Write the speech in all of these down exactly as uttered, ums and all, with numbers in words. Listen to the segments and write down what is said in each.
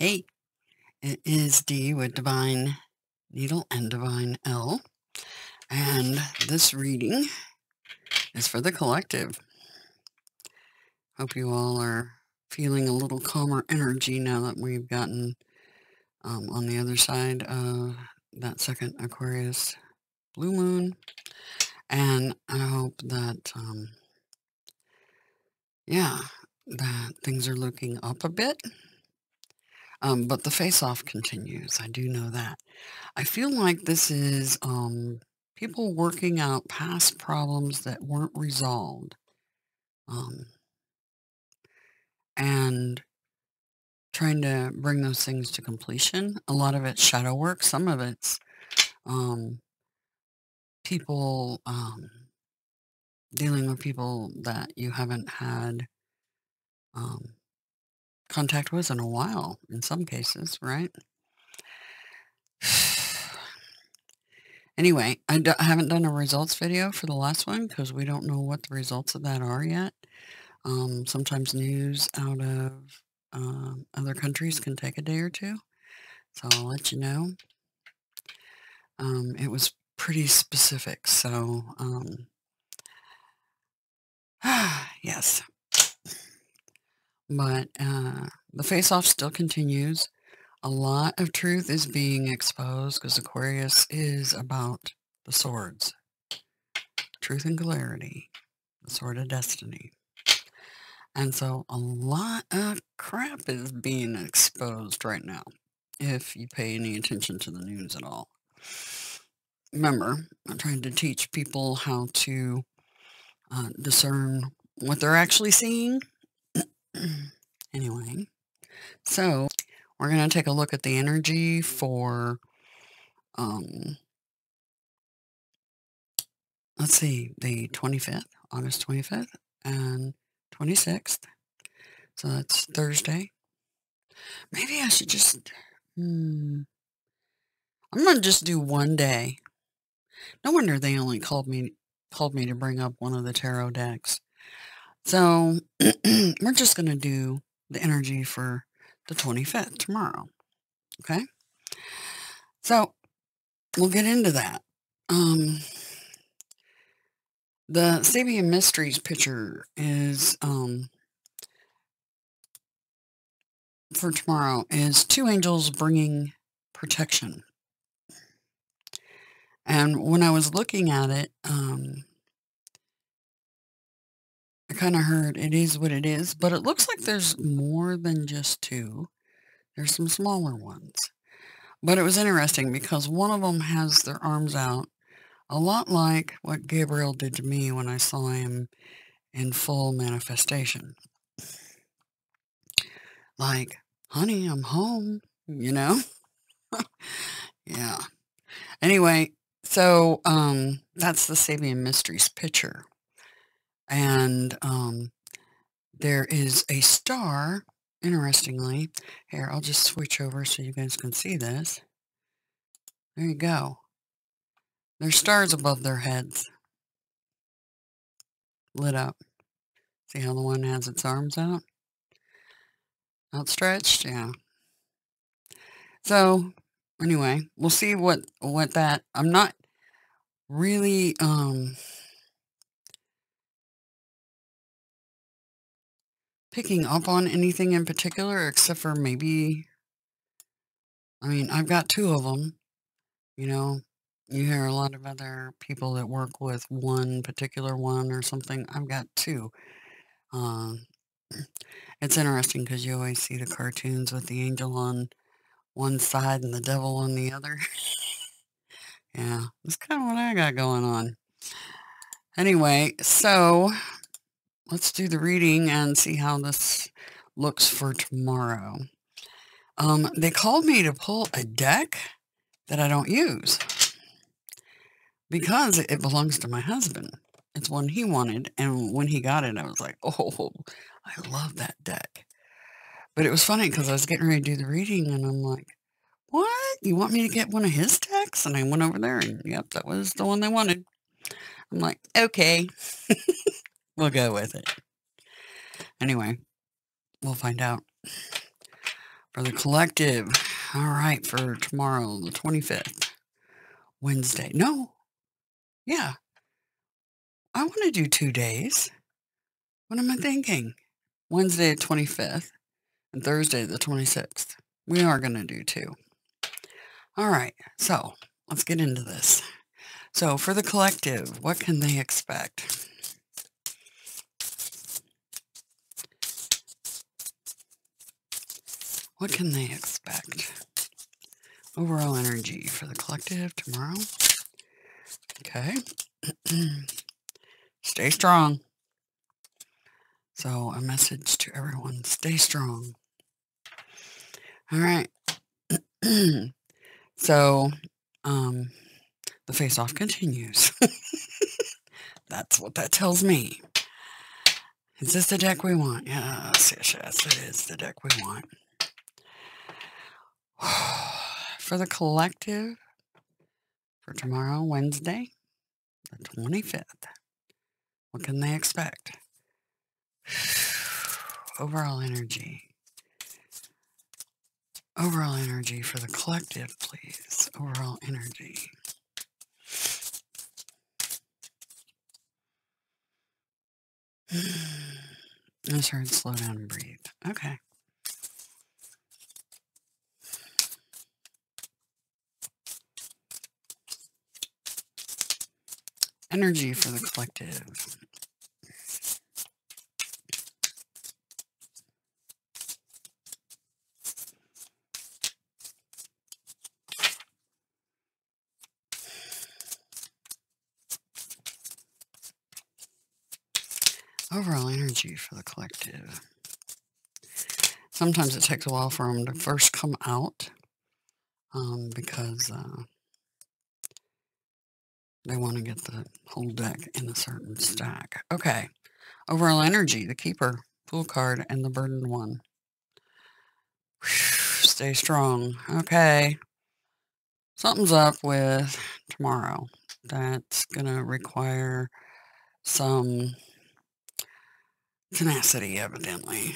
Hey, it is Dee with Divine Needle and Divine L, and this reading is for the collective. Hope you all are feeling a little calmer energy now that we've gotten um, on the other side of that second Aquarius blue moon, and I hope that, um, yeah, that things are looking up a bit. Um, but the face-off continues. I do know that. I feel like this is um, people working out past problems that weren't resolved. Um, and trying to bring those things to completion. A lot of it's shadow work. Some of it's um, people, um, dealing with people that you haven't had Um, contact was in a while in some cases, right? Anyway, I, d I haven't done a results video for the last one because we don't know what the results of that are yet. Um, sometimes news out of uh, other countries can take a day or two, so I'll let you know. Um, it was pretty specific, so um, yes. But uh, the face-off still continues. A lot of truth is being exposed because Aquarius is about the swords. Truth and clarity. The sword of destiny. And so a lot of crap is being exposed right now, if you pay any attention to the news at all. Remember, I'm trying to teach people how to uh, discern what they're actually seeing. Anyway, so we're going to take a look at the energy for, um, let's see, the twenty-fifth, August twenty-fifth and twenty-sixth. So that's Thursday. Maybe I should just, hmm, I'm going to just do one day. No wonder they only called me, called me to bring up one of the tarot decks. So, we're just going to do the energy for the twenty-fifth tomorrow, okay? So, we'll get into that. Um, the Sabian Mysteries picture is, um, for tomorrow, is two angels bringing protection. And when I was looking at it, um... I kind of heard it is what it is, but it looks like there's more than just two. There's some smaller ones. But it was interesting because one of them has their arms out, a lot like what Gabriel did to me when I saw him in full manifestation. Like, honey, I'm home, you know? Yeah. Anyway, so um, that's the Sabian Mysteries picture. And um, there is a star, interestingly. Here, I'll just switch over so you guys can see this. There you go. There's stars above their heads. Lit up. See how the one has its arms out? Outstretched? Yeah. So, anyway, we'll see what, what that... I'm not really... Um, picking up on anything in particular, except for maybe, I mean, I've got two of them, you know, you hear a lot of other people that work with one particular one or something. I've got two. Uh, it's interesting because you always see the cartoons with the angel on one side and the devil on the other. Yeah, that's kind of what I got going on. Anyway, so... let's do the reading and see how this looks for tomorrow. Um, they called me to pull a deck that I don't use because it belongs to my husband. It's one he wanted, and when he got it, I was like, oh, I love that deck. But it was funny because I was getting ready to do the reading, and I'm like, what? You want me to get one of his decks? And I went over there, and yep, that was the one they wanted. I'm like, okay. We'll go with it. Anyway, we'll find out. for the collective. All right, for tomorrow, the twenty-fifth, Wednesday. No, yeah. I want to do two days. What am I thinking? Wednesday the twenty-fifth and Thursday the twenty-sixth. We are going to do two. All right, so let's get into this. So for the collective, what can they expect? What can they expect? Overall energy for the collective tomorrow. Okay. Stay strong. So a message to everyone, stay strong. All right. So um, the face-off continues. That's what that tells me. Is this the deck we want? Yes, yes, yes, it is the deck we want. For the collective, for tomorrow, Wednesday, the twenty-fifth, what can they expect? Overall energy. Overall energy for the collective, please. Overall energy. I just heard slow down and breathe. Okay. Energy for the collective. Overall energy for the collective. Sometimes it takes a while for them to first come out um, because uh, they want to get the whole deck in a certain stack. Okay. Overall energy, the Keeper, Fool card, and the Burdened One. Whew, stay strong. Okay. Something's up with tomorrow. That's going to require some tenacity, evidently.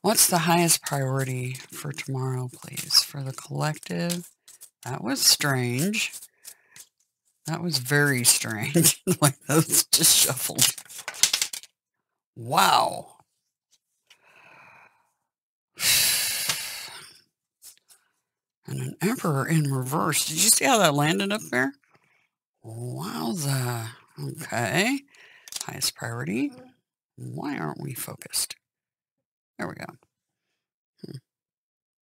What's the highest priority for tomorrow, please? For the collective? That was strange. That was very strange. Like those just shuffled. Wow. And an Emperor in reverse. Did you see how that landed up there? Wowza. Okay. Highest priority. Why aren't we focused? There we go.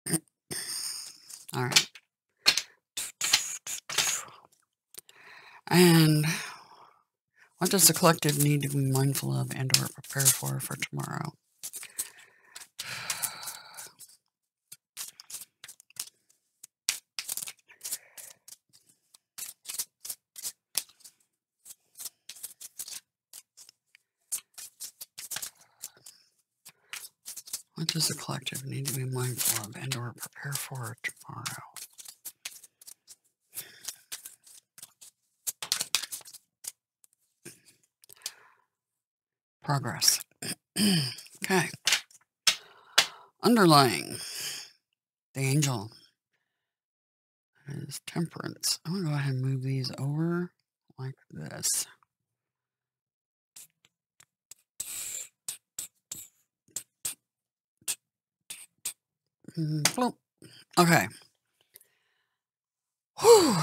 Hmm. All right. And what does the collective need to be mindful of and or prepare for for tomorrow? What does the collective need to be mindful of and or prepare for tomorrow? Progress. Okay. Underlying. The angel is Temperance. I'm going to go ahead and move these over like this. Okay. Whew.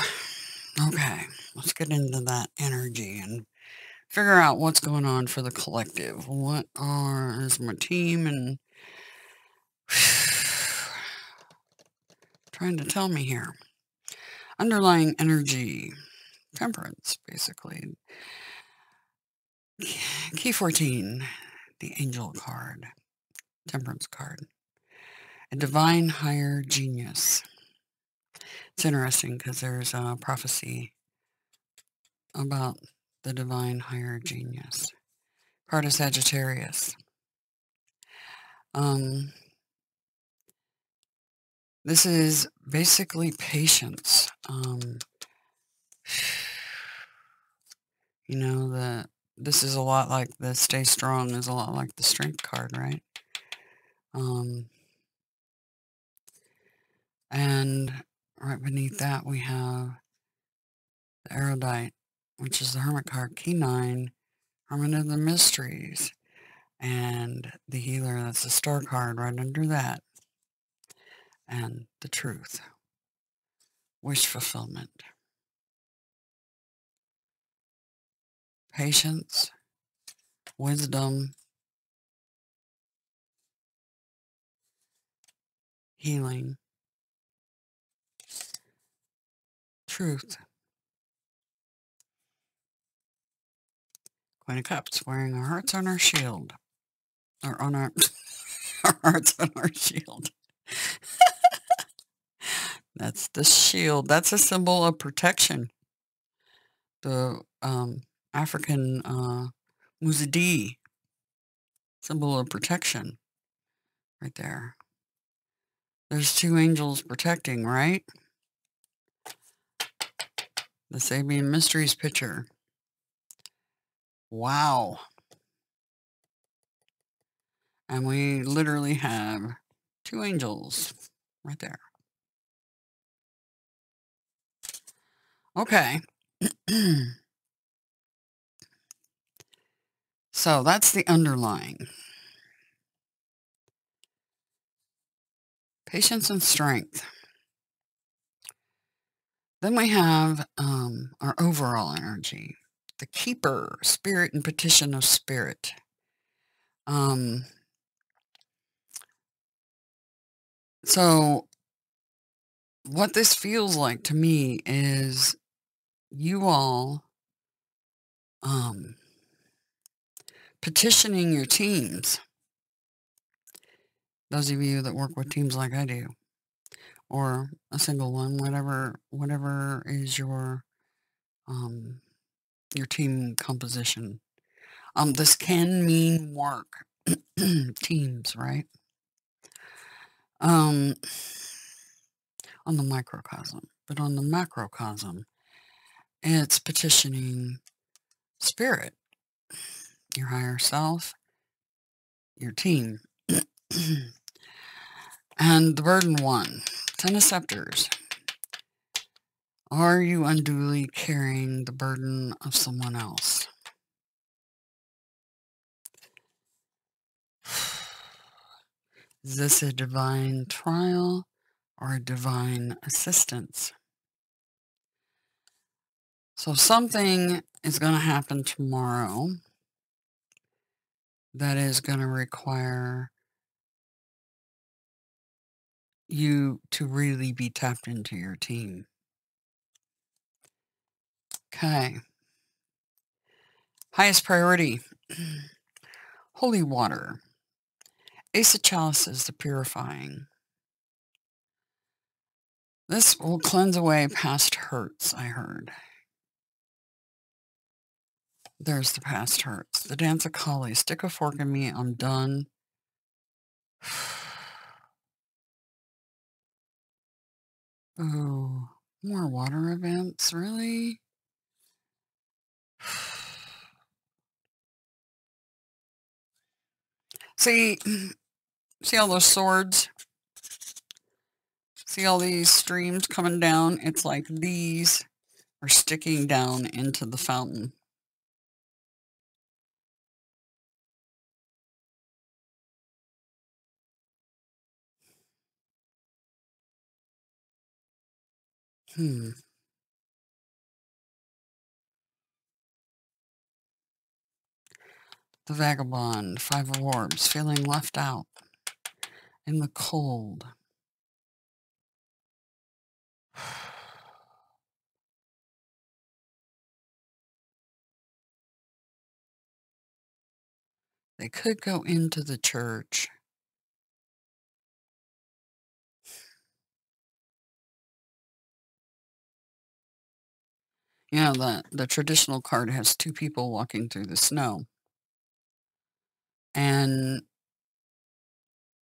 Okay. Let's get into that energy and figure out what's going on for the collective. What are is my team and trying to tell me here? Underlying energy, Temperance, basically. Key fourteen, the angel card, Temperance card. A divine higher genius. It's interesting because there's a prophecy about the divine higher genius. Part of Sagittarius. Um, this is basically patience. Um, you know, the this is a lot like the Stay Strong is a lot like the Strength card, right? Um, and right beneath that we have the Erudite, which is the Hermit card, Key nine, Hermit of the Mysteries, and the Healer, that's the Star card right under that, and the Truth, wish fulfillment, patience, wisdom, healing, truth, Queen of Cups, wearing our hearts on our shield, or on our, our hearts on our shield. That's the shield. That's a symbol of protection. The um, African uh, Muzidi, symbol of protection, right there. There's two angels protecting, right? The Sabian Mysteries picture. Wow. And we literally have two angels right there. Okay. So that's the underlying. Patience and strength. Then we have um, our overall energy. The keeper, spirit and petition of spirit. Um, so what this feels like to me is you all um, petitioning your teams, those of you that work with teams like I do, or a single one, whatever whatever is your um, your team composition. Um, this can mean work, teams, right? Um, on the microcosm, but on the macrocosm, it's petitioning spirit, your higher self, your team. And the burden one, Ten of Scepters. Are you unduly carrying the burden of someone else? Is this a divine trial or a divine assistance? So something is going to happen tomorrow that is going to require you to really be tapped into your team. Okay. Highest priority. Holy water. Ace of Chalices, the purifying. This will cleanse away past hurts, I heard. There's the past hurts. The Dance of Kali. Stick a fork in me. I'm done. Oh, more water events, really? See, see all those swords? See all these streams coming down? It's like these are sticking down into the fountain. Hmm. The Vagabond, Five of Orbs, feeling left out in the cold. They could go into the church. You know, the, the traditional card has two people walking through the snow. And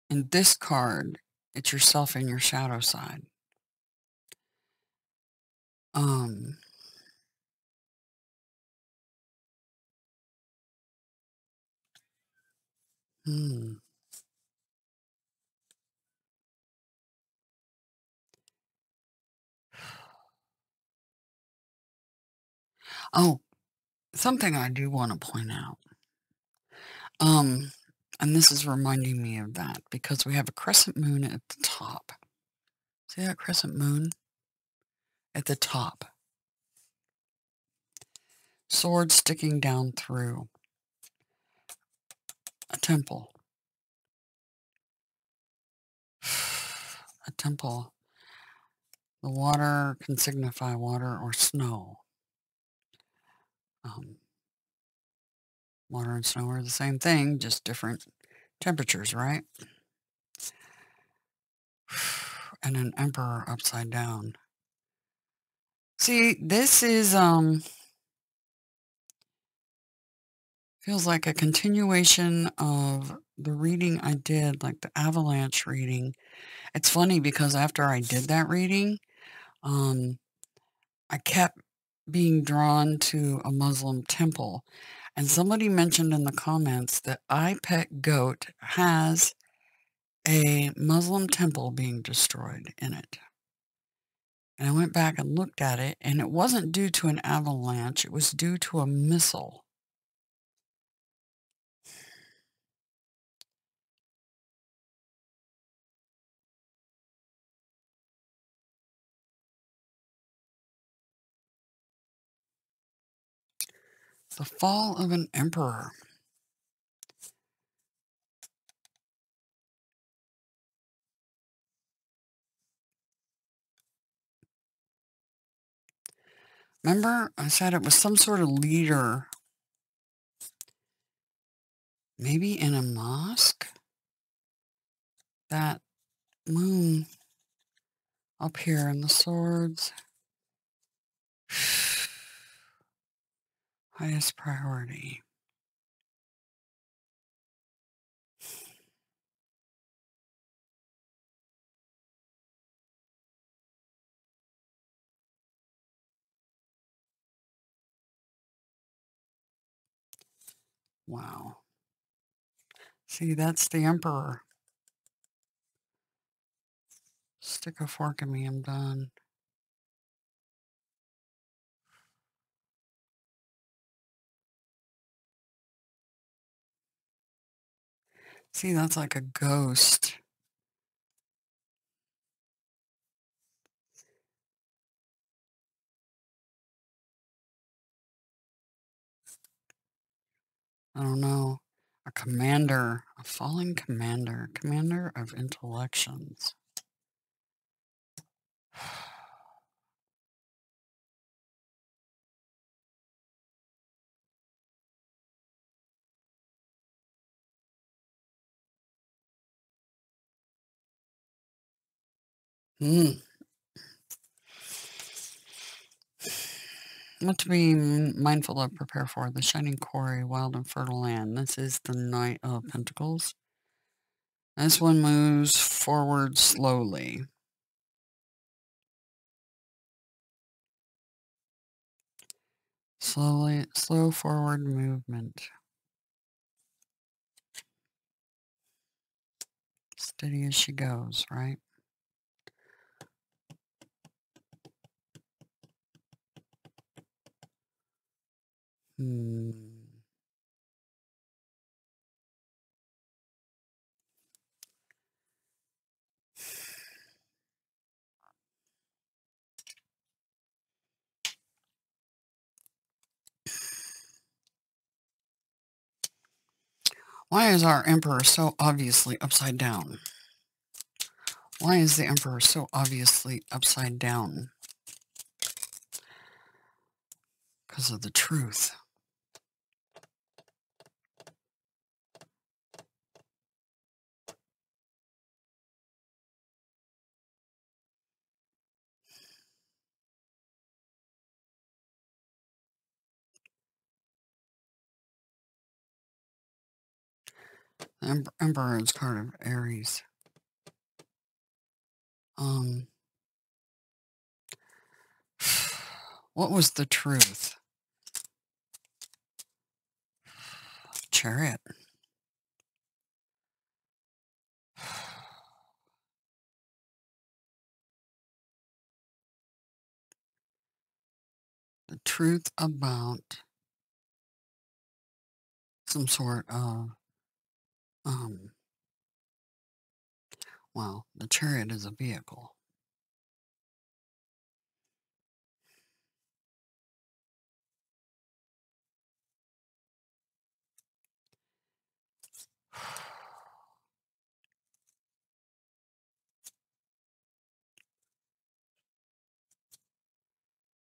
in this card, it's yourself and your shadow side. Um, Hmm. Oh, something I do want to point out. Um, and this is reminding me of that because we have a crescent moon at the top. See that crescent moon? At the top. Sword sticking down through a temple. A temple. The water can signify water or snow. Um, water and snow are the same thing, just different temperatures, right? And an emperor upside down. See, this is, um, feels like a continuation of the reading I did, like the avalanche reading. It's funny because after I did that reading, um, I kept being drawn to a Muslim temple. And somebody mentioned in the comments that I P E C G O has a Muslim temple being destroyed in it. And I went back and looked at it, and it wasn't due to an avalanche. It was due to a missile. The fall of an emperor. Remember, I said it was some sort of leader. Maybe in a mosque? That moon up here in the swords. Highest priority. Wow. See, that's the emperor. Stick a fork in me, I'm done. See, that's like a ghost. I don't know. A commander. A fallen commander. Commander of intellections. Hmm. What to be mindful of, prepare for. The shining quarry, wild and fertile land. This is the Knight of Pentacles. This one moves forward slowly. Slowly, slow forward movement. Steady as she goes, right? Why is our emperor so obviously upside down? Why is the emperor so obviously upside down? Because of the truth. Emperor is card of Aries. Um, what was the truth? Chariot. truth about some sort of, um, well, the Chariot is a vehicle.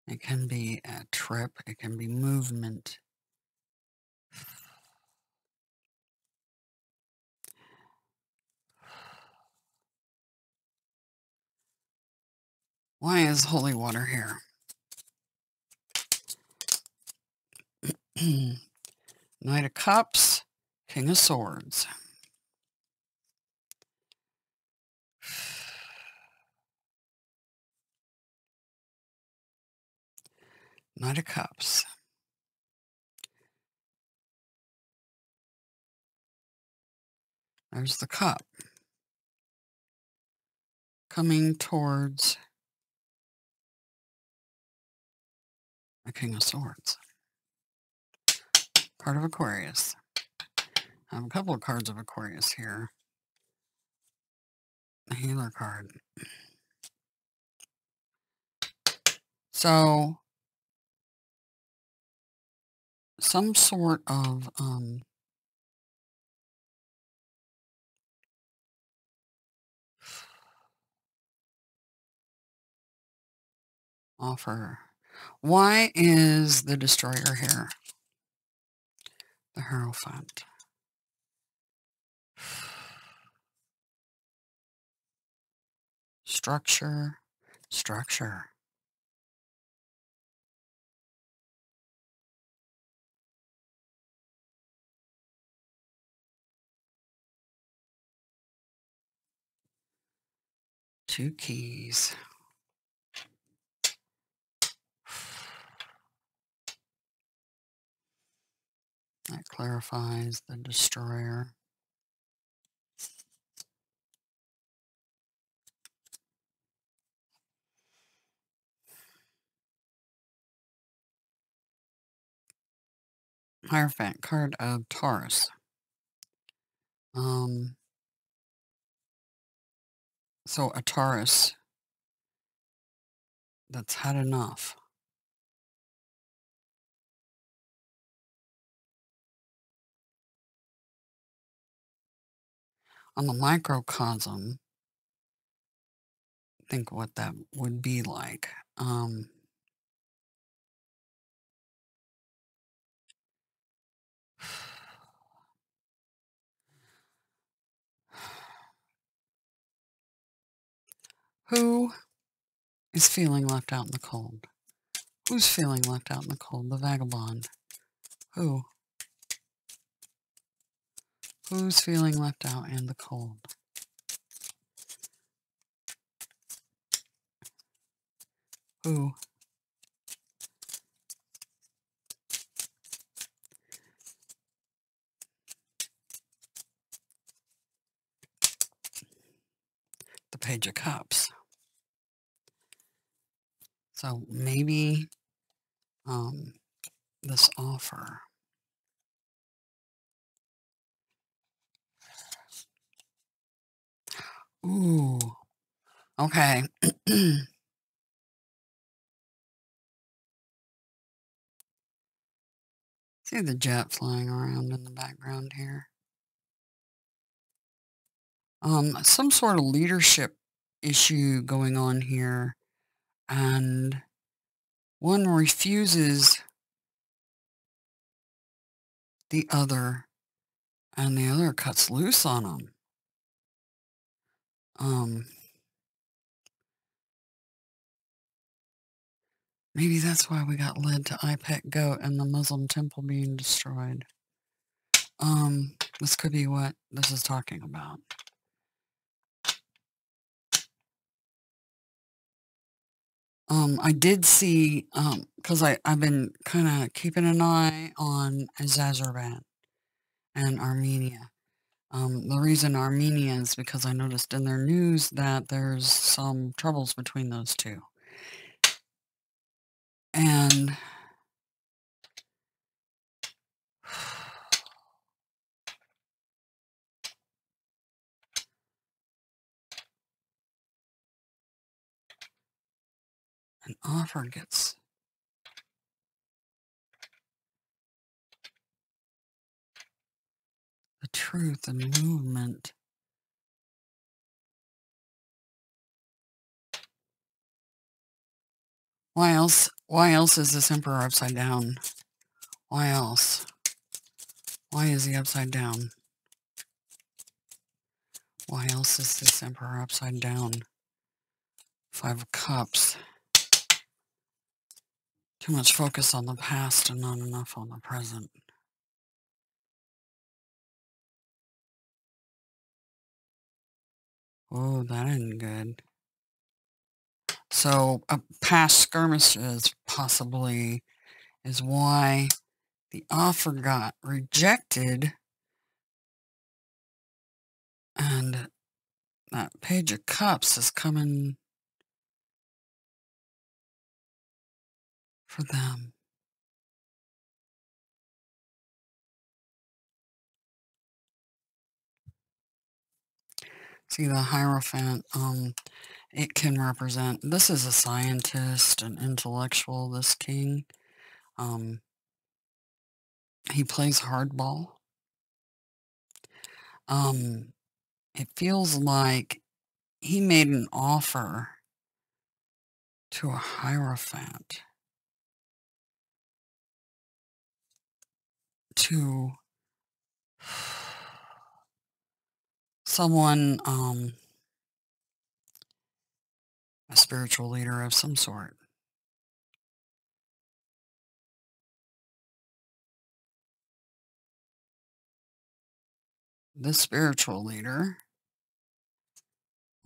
It can be a trip, it can be movement. Why is holy water here? Knight of Cups, King of Swords. Knight of Cups. There's the cup. Coming towards a King of Swords. Card of Aquarius. I have a couple of cards of Aquarius here. The Healer card. So some sort of um, offer. Why is the Destroyer here? The Hierophant. Structure, structure. Two keys. That clarifies the Destroyer. Hierophant, card of Taurus. Um... So a Taurus that's had enough. On the microcosm, think what that would be like. Um, Who is feeling left out in the cold? Who's feeling left out in the cold? The Vagabond. Who? Who's feeling left out in the cold? Who? The Page of Cups. So maybe um, this offer. Ooh, okay. See the jet flying around in the background here. Um, some sort of leadership issue going on here. And one refuses the other, and the other cuts loose on them. Um, maybe that's why we got led to IPEC GO and the Muslim temple being destroyed. Um, this could be what this is talking about. Um, I did see, because um, I've been kind of keeping an eye on Azerbaijan and Armenia. Um, the reason Armenia is because I noticed in their news that there's some troubles between those two. And an offer gets the truth and movement. Why else? Why else is this Emperor upside down? Why else? Why is he upside down? Why else is this Emperor upside down? Five of Cups. Too much focus on the past and not enough on the present. Oh, that isn't good. So, uh, past skirmishes possibly is why the offer got rejected. And that Page of Cups is coming for them. See, the Hierophant, um, it can represent, this is a scientist, an intellectual, this king. Um, he plays hardball. Um, it feels like he made an offer to a Hierophant to someone, um, a spiritual leader of some sort. This spiritual leader,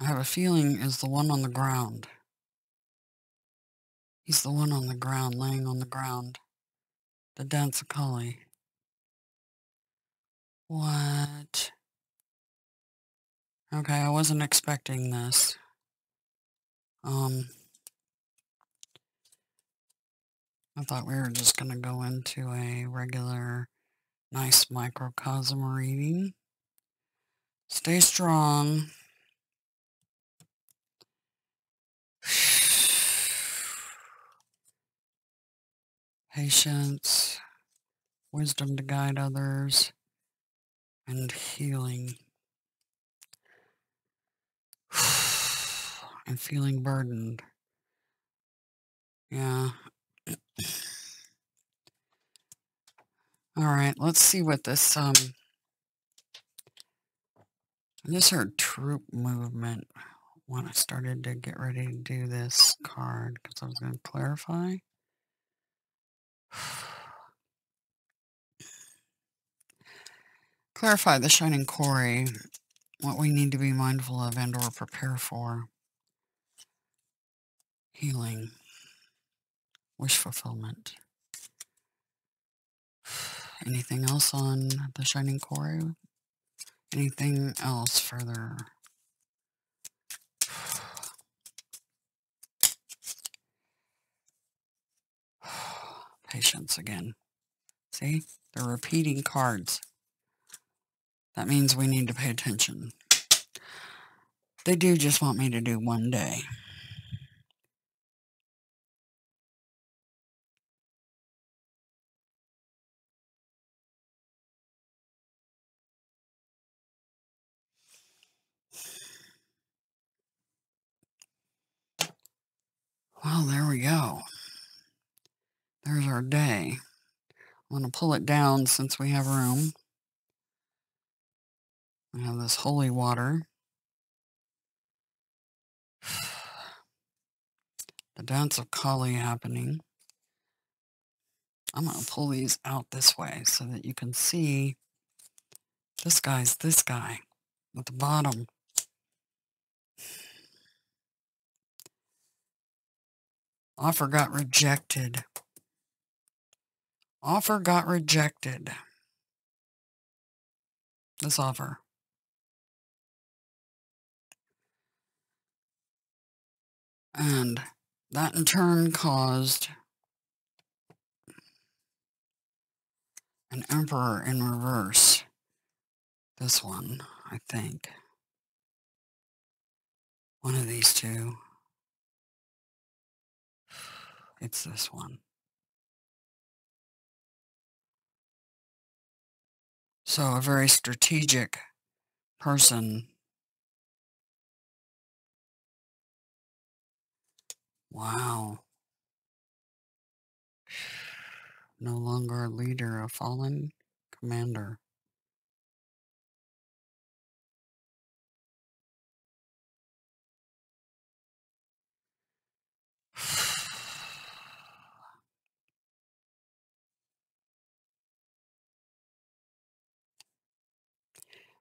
I have a feeling, is the one on the ground. He's the one on the ground, laying on the ground. The Dance of Kali. What? Okay, I wasn't expecting this. Um, I thought we were just going to go into a regular, nice microcosm reading. Stay strong. Patience, wisdom to guide others, and healing. And feeling burdened. Yeah. Alright, let's see what this, um, I just heard troop movement when I started to get ready to do this card, because I was going to clarify. Clarify the Shining Quarry, what we need to be mindful of and or prepare for. Healing, wish fulfillment. Anything else on the Shining Quarry? Anything else further? Patience again. See? They're repeating cards. That means we need to pay attention. They do just want me to do one day. Well, there we go. There's our day. I'm going to pull it down since we have room. We have this holy water. The Dance of Kali happening. I'm going to pull these out this way so that you can see this guy's this guy at the bottom. Offer got rejected. Offer got rejected. This offer. And that in turn caused an Emperor in reverse. This one, I think. One of these two. It's this one. So a very strategic person. Wow. No longer a leader, a fallen commander.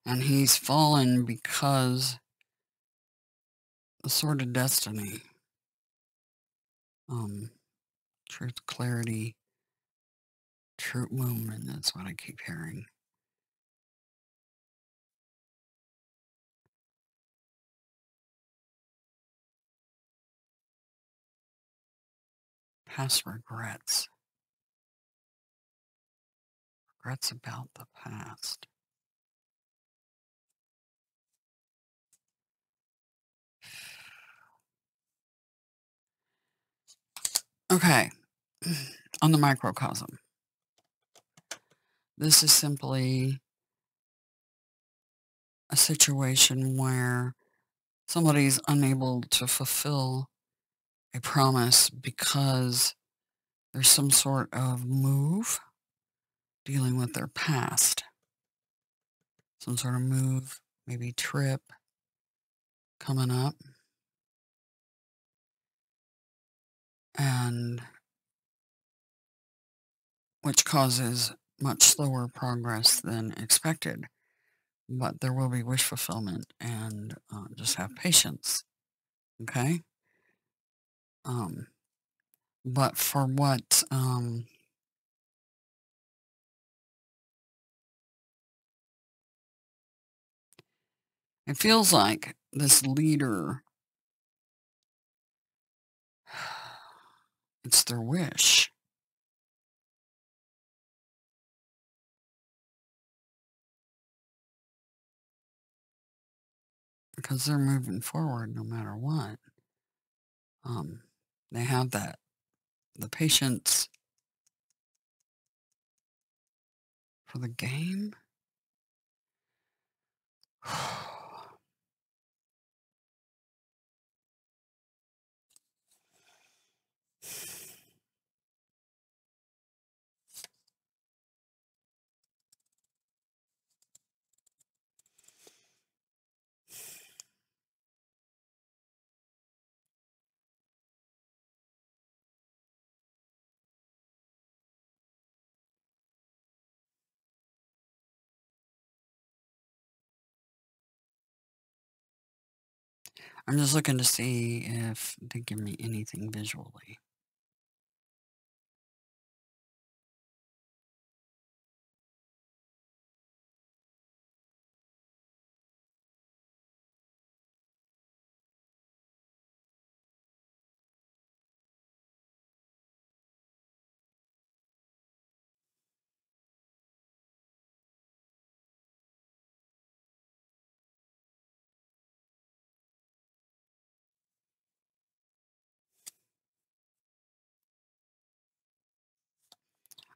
And he's fallen because the Sword of Destiny, um, truth, clarity, true movement, that's what I keep hearing. Past regrets. Regrets about the past. Okay, on the microcosm, this is simply a situation where somebody's unable to fulfill a promise because there's some sort of move dealing with their past. Some sort of move, maybe trip coming up. And which causes much slower progress than expected, but there will be wish fulfillment, and uh, just have patience, okay? Um, but for what um, it feels like this leader, it's their wish. Because they're moving forward no matter what. Um, they have that, the patience for the game. I'm just looking to see if they give me anything visually.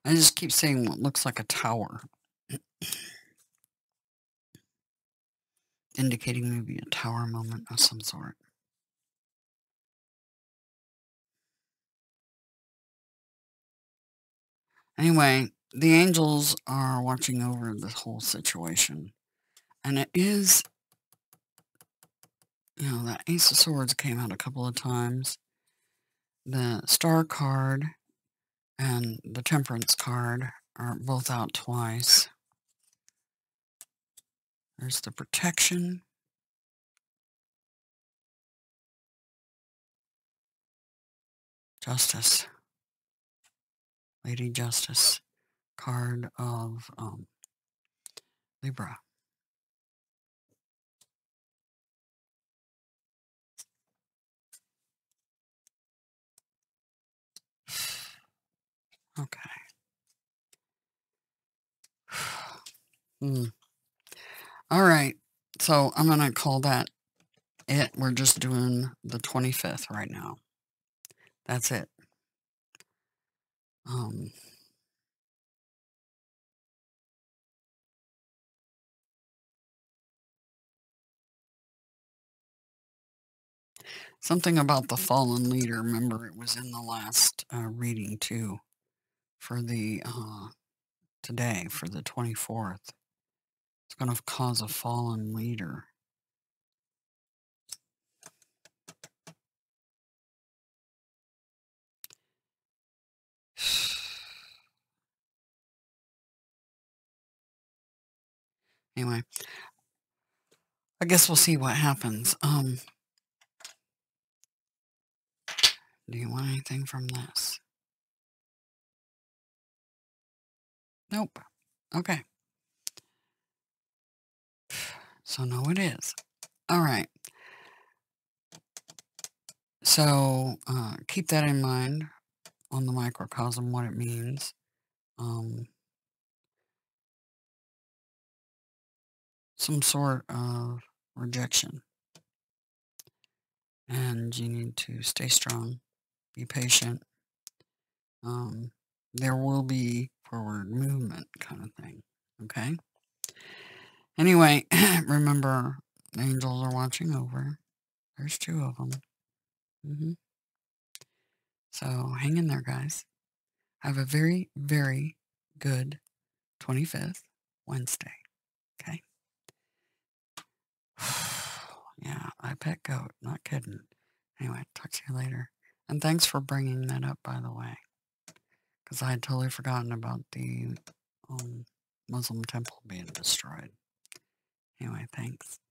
I just keep seeing what looks like a tower. Indicating maybe a tower moment of some sort. Anyway, the angels are watching over this whole situation. And it is, you know, that Ace of Swords came out a couple of times. The Star card and the Temperance card are both out twice. There's the protection. Justice. Lady Justice card of um, Libra. Okay. Hmm. All right. So I'm going to call that it. We're just doing the twenty-fifth right now. That's it. Um, something about the fallen leader. Remember, it was in the last uh, reading too for the uh, today, for the twenty-fourth. It's going to cause a fallen leader. Anyway, I guess we'll see what happens. Um, do you want anything from this? Nope. Okay. So no, it is. All right. So uh, keep that in mind on the microcosm, what it means. Um, some sort of rejection. And you need to stay strong, be patient. Um, there will be forward movement kind of thing, okay? Anyway, remember, angels are watching over. There's two of them. Mm-hmm. So hang in there, guys. Have a very, very good twenty-fifth Wednesday, okay? Yeah, I P E C G O, not kidding. Anyway, talk to you later. And thanks for bringing that up, by the way, because I had totally forgotten about the um, Muslim temple being destroyed. Anyway, thanks.